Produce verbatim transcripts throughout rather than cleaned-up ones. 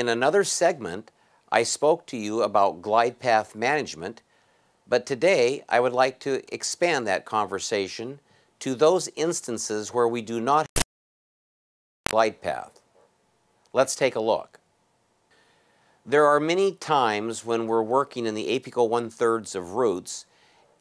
In another segment, I spoke to you about glide path management, but today I would like to expand that conversation to those instances where we do not have a glide path. Let's take a look. There are many times when we're working in the apical one-thirds of roots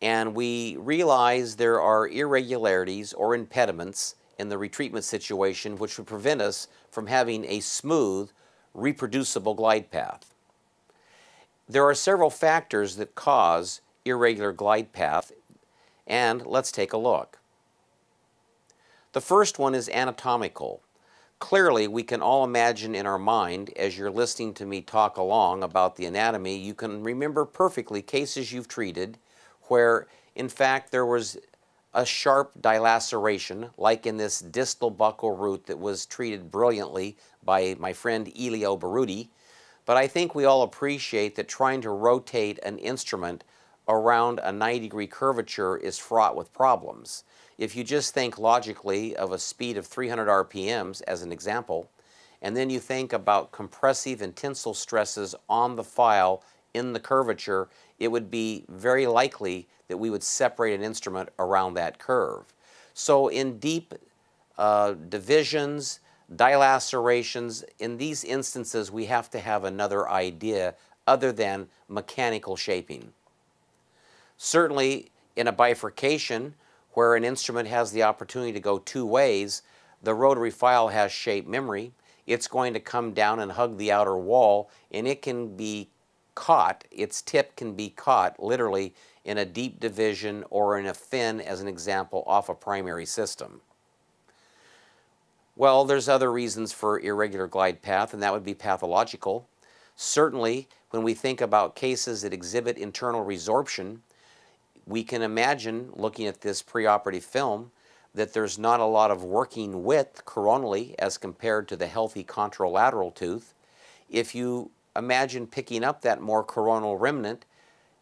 and we realize there are irregularities or impediments in the retreatment situation which would prevent us from having a smooth, reproducible glide path. There are several factors that cause irregular glide path, and let's take a look. The first one is anatomical. Clearly, we can all imagine in our mind, as you're listening to me talk along about the anatomy, you can remember perfectly cases you've treated where, in fact, there was a sharp dilaceration, like in this distal buccal root that was treated brilliantly by my friend Elio Baroody. But I think we all appreciate that trying to rotate an instrument around a ninety degree curvature is fraught with problems. If you just think logically of a speed of three hundred R P Ms as an example, and then you think about compressive and tensile stresses on the file in the curvature, it would be very likely that we would separate an instrument around that curve. So in deep uh, divisions, dilacerations, in these instances we have to have another idea other than mechanical shaping. Certainly in a bifurcation where an instrument has the opportunity to go two ways, the rotary file has shape memory. It's going to come down and hug the outer wall, and it can be caught, its tip can be caught literally in a deep division or in a fin, as an example, off a primary system. Well, there's other reasons for irregular glide path, and that would be pathological. Certainly, when we think about cases that exhibit internal resorption, we can imagine, looking at this preoperative film, that there's not a lot of working width coronally as compared to the healthy contralateral tooth. If you imagine picking up that more coronal remnant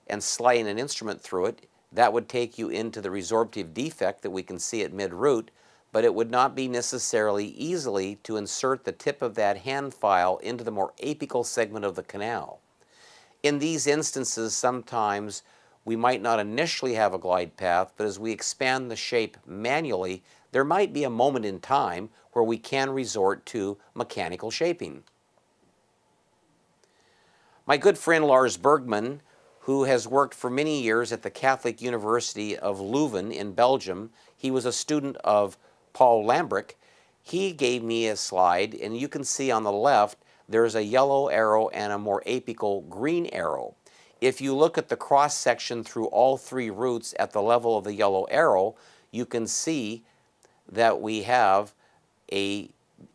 and sliding an instrument through it, that would take you into the resorptive defect that we can see at mid-root, but it would not be necessarily easily to insert the tip of that hand file into the more apical segment of the canal. In these instances, sometimes we might not initially have a glide path, but as we expand the shape manually, there might be a moment in time where we can resort to mechanical shaping. My good friend Lars Bergman, who has worked for many years at the Catholic University of Leuven in Belgium, he was a student of Paul Lambrick. He gave me a slide, and you can see on the left there's a yellow arrow and a more apical green arrow. If you look at the cross section through all three roots at the level of the yellow arrow, you can see that we have a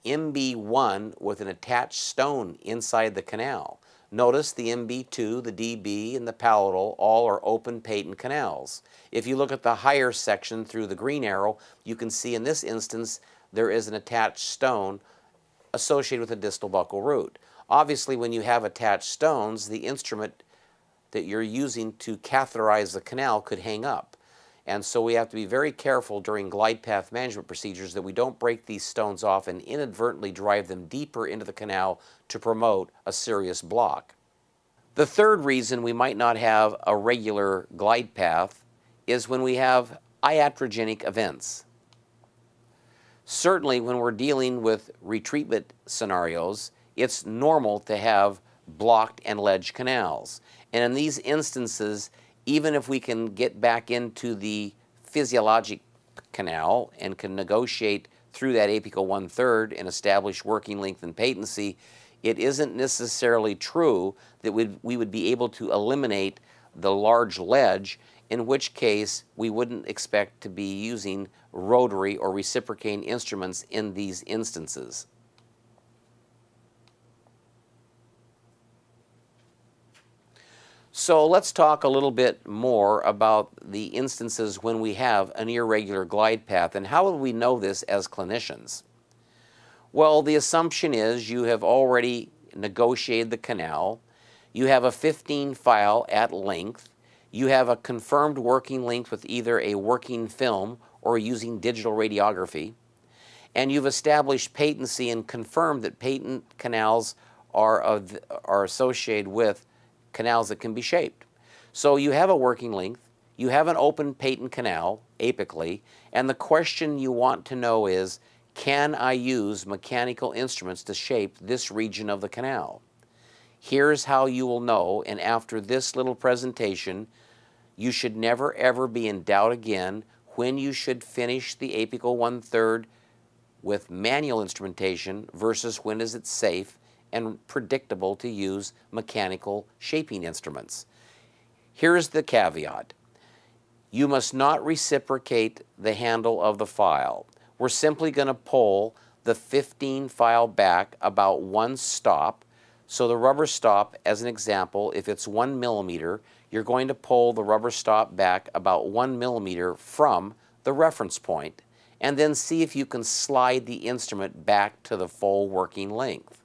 M B one with an attached stone inside the canal. Notice the M B two, the D B, and the palatal all are open patent canals. If you look at the higher section through the green arrow, you can see in this instance there is an attached stone associated with a distal buccal root. Obviously, when you have attached stones, the instrument that you're using to catheterize the canal could hang up. And so we have to be very careful during glide path management procedures that we don't break these stones off and inadvertently drive them deeper into the canal to promote a serious block. The third reason we might not have a regular glide path is when we have iatrogenic events. Certainly when we're dealing with retreatment scenarios, it's normal to have blocked and ledge canals. And in these instances, even if we can get back into the physiologic canal and can negotiate through that apical one-third and establish working length and patency, it isn't necessarily true that we'd, we would be able to eliminate the large ledge, in which case we wouldn't expect to be using rotary or reciprocating instruments in these instances. So let's talk a little bit more about the instances when we have an irregular glide path, and how will we know this as clinicians? Well, the assumption is you have already negotiated the canal, you have a fifteen file at length, you have a confirmed working length with either a working film or using digital radiography, and you've established patency and confirmed that patent canals are, of, are associated with canals that can be shaped. So you have a working length, you have an open patent canal, apically, and the question you want to know is, can I use mechanical instruments to shape this region of the canal? Here's how you will know, and after this little presentation, you should never ever be in doubt again when you should finish the apical one-third with manual instrumentation versus when is it safe and predictable to use mechanical shaping instruments. Here's the caveat. You must not reciprocate the handle of the file. We're simply going to pull the fifteen file back about one stop. So the rubber stop, as an example, if it's one millimeter, you're going to pull the rubber stop back about one millimeter from the reference point, and then see if you can slide the instrument back to the full working length.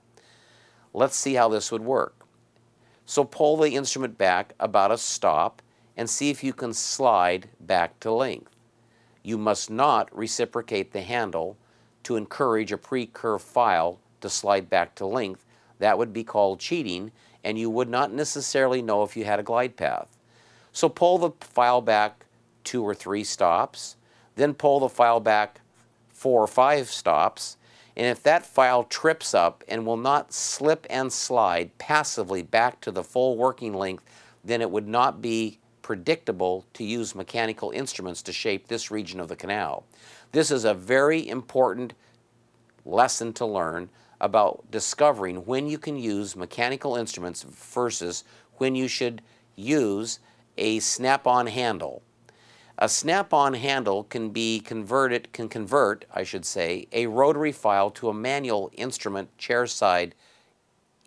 Let's see how this would work. So pull the instrument back about a stop and see if you can slide back to length. You must not reciprocate the handle to encourage a pre-curve file to slide back to length. That would be called cheating, and you would not necessarily know if you had a glide path. So pull the file back two or three stops, then pull the file back four or five stops, and if that file trips up and will not slip and slide passively back to the full working length, then it would not be predictable to use mechanical instruments to shape this region of the canal. This is a very important lesson to learn about discovering when you can use mechanical instruments versus when you should use a snap-on handle. A snap-on handle can be converted, can convert, I should say, a rotary file to a manual instrument chairside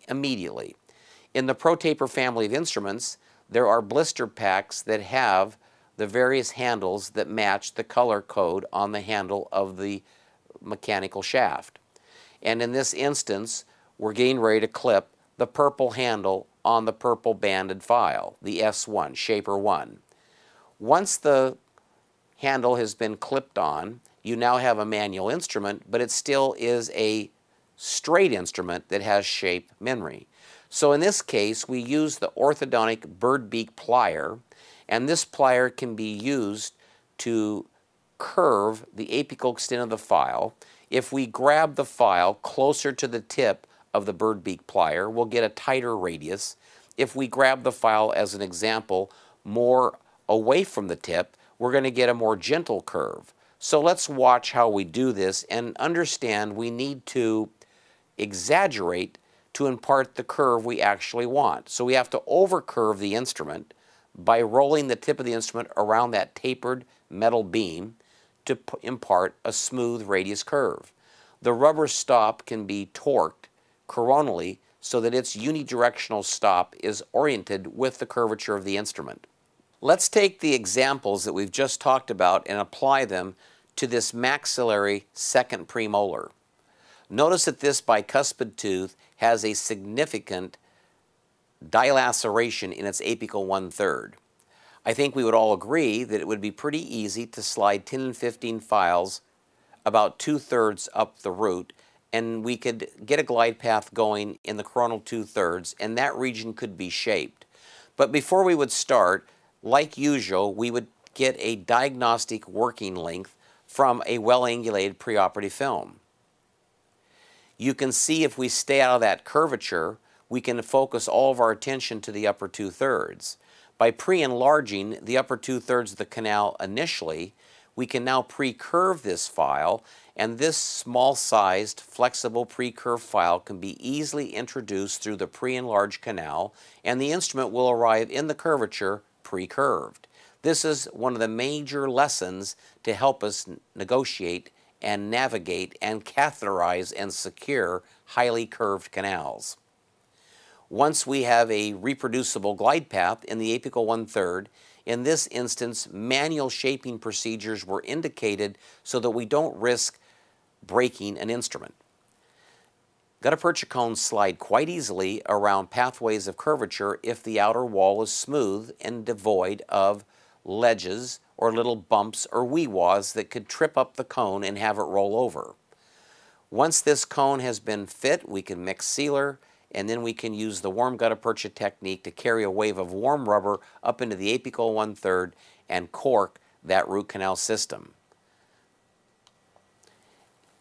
immediately. In the ProTaper family of instruments, there are blister packs that have the various handles that match the color code on the handle of the mechanical shaft. And in this instance, we're getting ready to clip the purple handle on the purple banded file, the S one, Shaper one. Once the handle has been clipped on, you now have a manual instrument, but it still is a straight instrument that has shape memory. So in this case, we use the orthodontic bird beak plier, and this plier can be used to curve the apical extent of the file. If we grab the file closer to the tip of the bird beak plier, we'll get a tighter radius. If we grab the file, as an example, more away from the tip, we're going to get a more gentle curve. So let's watch how we do this and understand we need to exaggerate to impart the curve we actually want. So we have to overcurve the instrument by rolling the tip of the instrument around that tapered metal beam to impart a smooth radius curve. The rubber stop can be torqued coronally so that its unidirectional stop is oriented with the curvature of the instrument. Let's take the examples that we've just talked about and apply them to this maxillary second premolar. Notice that this bicuspid tooth has a significant dilaceration in its apical one-third. I think we would all agree that it would be pretty easy to slide ten and fifteen files about two-thirds up the root, and we could get a glide path going in the coronal two-thirds, and that region could be shaped. But before we would start, like usual, we would get a diagnostic working length from a well-angulated preoperative film. You can see if we stay out of that curvature, we can focus all of our attention to the upper two-thirds. By pre-enlarging the upper two-thirds of the canal initially, we can now pre-curve this file, and this small-sized, flexible pre-curve file can be easily introduced through the pre-enlarged canal, and the instrument will arrive in the curvature pre-curved. This is one of the major lessons to help us negotiate and navigate and catheterize and secure highly curved canals. Once we have a reproducible glide path in the apical one-third, in this instance, manual shaping procedures were indicated so that we don't risk breaking an instrument. Gutta percha cones slide quite easily around pathways of curvature if the outer wall is smooth and devoid of ledges or little bumps or wee-wahs that could trip up the cone and have it roll over. Once this cone has been fit, we can mix sealer and then we can use the warm gutta percha technique to carry a wave of warm rubber up into the apical one-third and cork that root canal system.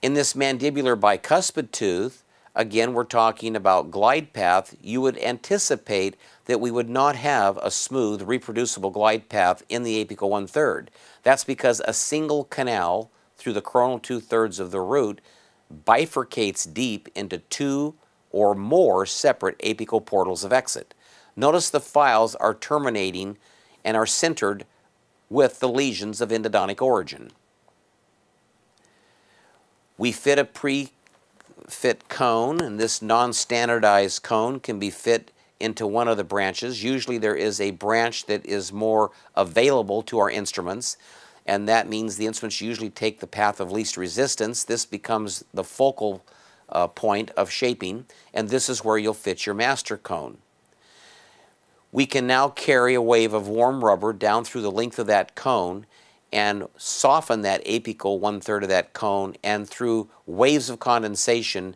In this mandibular bicuspid tooth, again, we're talking about glide path. You would anticipate that we would not have a smooth, reproducible glide path in the apical one-third. That's because a single canal through the coronal two-thirds of the root bifurcates deep into two or more separate apical portals of exit. Notice the files are terminating and are centered with the lesions of endodontic origin. We fit a pre-fit cone, and this non-standardized cone can be fit into one of the branches. Usually there is a branch that is more available to our instruments, and that means the instruments usually take the path of least resistance. This becomes the focal Uh, point of shaping, and this is where you'll fit your master cone. We can now carry a wave of warm rubber down through the length of that cone and soften that apical one-third of that cone, and through waves of condensation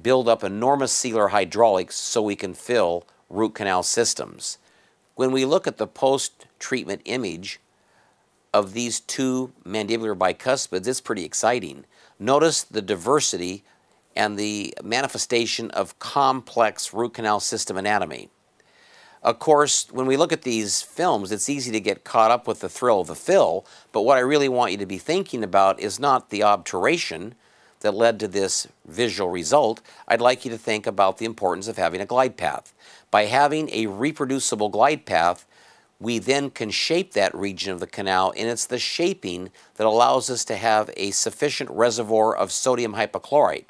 build up enormous sealer hydraulics so we can fill root canal systems. When we look at the post-treatment image of these two mandibular bicuspids, it's pretty exciting. Notice the diversity and the manifestation of complex root canal system anatomy. Of course, when we look at these films, it's easy to get caught up with the thrill of the fill, but what I really want you to be thinking about is not the obturation that led to this visual result. I'd like you to think about the importance of having a glide path. By having a reproducible glide path, we then can shape that region of the canal, and it's the shaping that allows us to have a sufficient reservoir of sodium hypochlorite.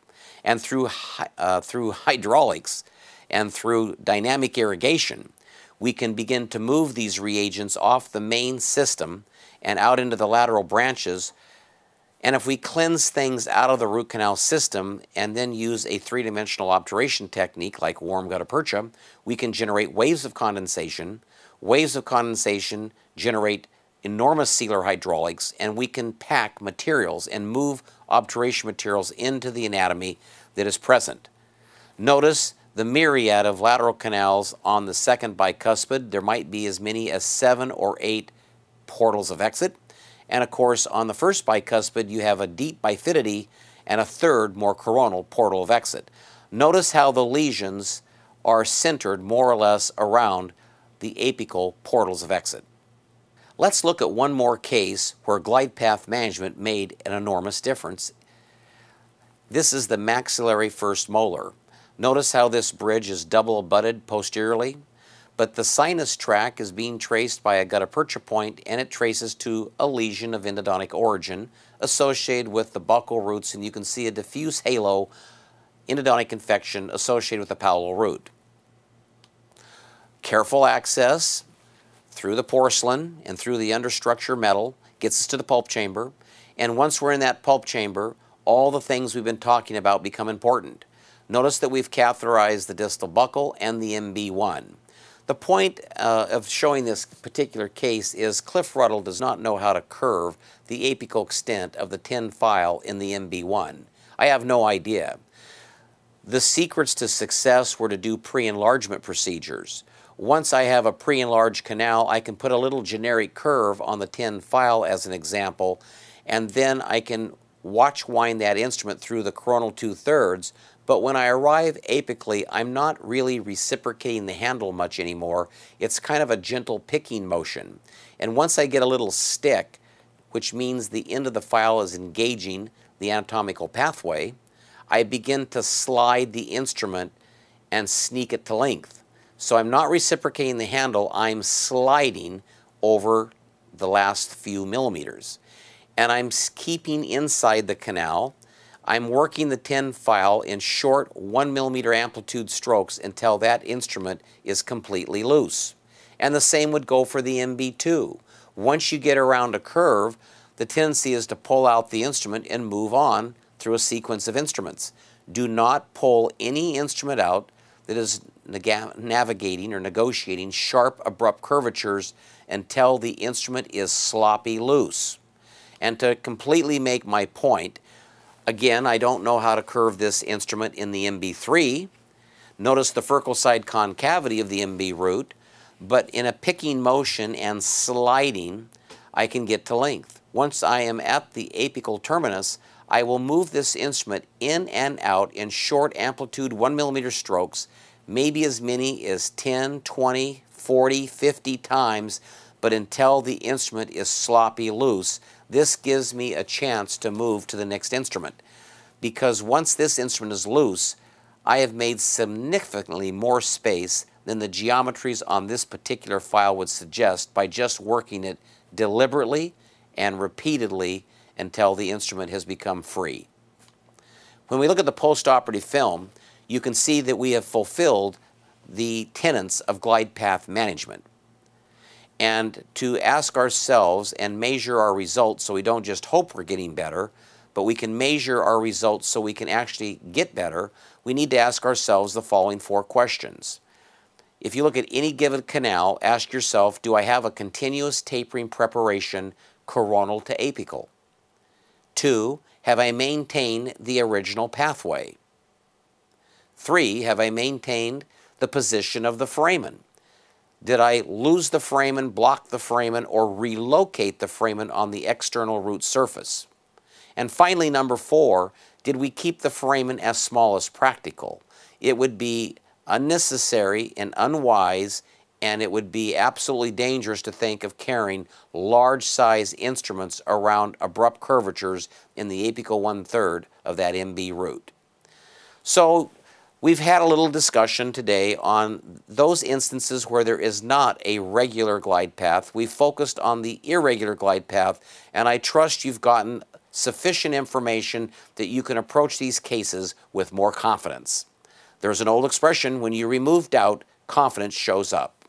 And through, uh, through hydraulics and through dynamic irrigation, we can begin to move these reagents off the main system and out into the lateral branches. And if we cleanse things out of the root canal system and then use a three-dimensional obturation technique like warm gutta percha, we can generate waves of condensation. Waves of condensation generate enormous sealer hydraulics, and we can pack materials and move obturation materials into the anatomy that is present. Notice the myriad of lateral canals on the second bicuspid. There might be as many as seven or eight portals of exit. And of course, on the first bicuspid, you have a deep bifidity and a third more coronal portal of exit. Notice how the lesions are centered more or less around the apical portals of exit. Let's look at one more case where glide path management made an enormous difference. This is the maxillary first molar. Notice how this bridge is double abutted posteriorly, but the sinus tract is being traced by a gutta percha point, and it traces to a lesion of endodontic origin associated with the buccal roots, and you can see a diffuse halo endodontic infection associated with the palatal root. Careful access through the porcelain and through the understructure metal gets us to the pulp chamber, and once we're in that pulp chamber, all the things we've been talking about become important. Notice that we've catheterized the distal buccal and the M B one. The point uh, of showing this particular case is Cliff Ruttle does not know how to curve the apical extent of the tin file in the M B one. I have no idea. The secrets to success were to do pre-enlargement procedures. Once I have a pre-enlarged canal, I can put a little generic curve on the tin file as an example, and then I can watch wind that instrument through the coronal two-thirds, but when I arrive apically, I'm not really reciprocating the handle much anymore. It's kind of a gentle picking motion. And once I get a little stick, which means the end of the file is engaging the anatomical pathway, I begin to slide the instrument and sneak it to length. So I'm not reciprocating the handle, I'm sliding over the last few millimeters. And I'm keeping inside the canal. I'm working the tin file in short one millimeter amplitude strokes until that instrument is completely loose. And the same would go for the M B two. Once you get around a curve, the tendency is to pull out the instrument and move on through a sequence of instruments. Do not pull any instrument out that is navigating or negotiating sharp, abrupt curvatures until the instrument is sloppy loose. And to completely make my point, again, I don't know how to curve this instrument in the M B three. Notice the Ferkel side concavity of the M B root, but in a picking motion and sliding, I can get to length. Once I am at the apical terminus, I will move this instrument in and out in short amplitude one millimeter strokes, maybe as many as ten, twenty, forty, fifty times, but until the instrument is sloppy loose. This gives me a chance to move to the next instrument, because once this instrument is loose, I have made significantly more space than the geometries on this particular file would suggest by just working it deliberately and repeatedly until the instrument has become free. When we look at the post-operative film, you can see that we have fulfilled the tenets of glide path management. And to ask ourselves and measure our results, so we don't just hope we're getting better, but we can measure our results so we can actually get better, we need to ask ourselves the following four questions. If you look at any given canal, ask yourself, do I have a continuous tapering preparation coronal to apical? Two, have I maintained the original pathway? Three, have I maintained the position of the foramen? Did I lose the foramen, block the foramen, or relocate the foramen on the external root surface? And finally, number four, did we keep the foramen as small as practical? It would be unnecessary and unwise, and it would be absolutely dangerous to think of carrying large size instruments around abrupt curvatures in the apical one-third of that M B root. So, we've had a little discussion today on those instances where there is not a regular glide path. We focused on the irregular glide path, and I trust you've gotten sufficient information that you can approach these cases with more confidence. There's an old expression, when you remove doubt, confidence shows up.